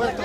Vas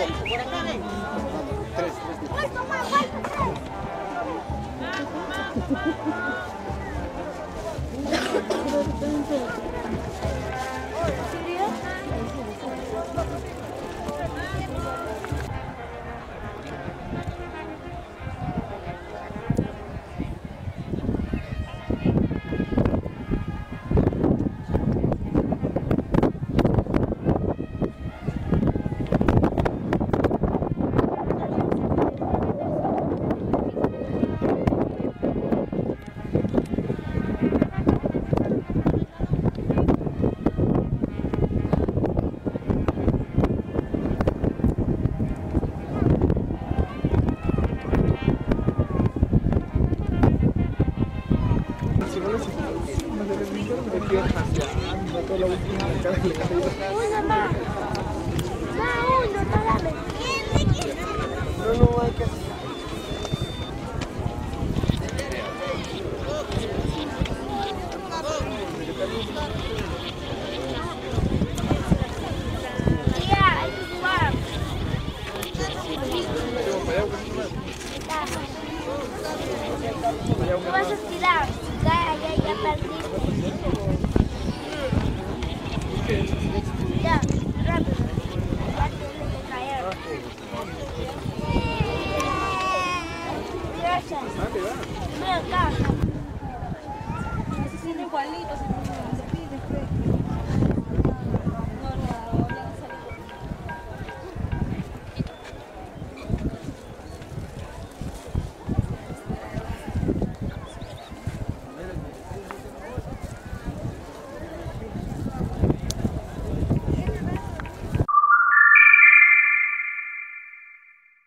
a tirar, ya perdí.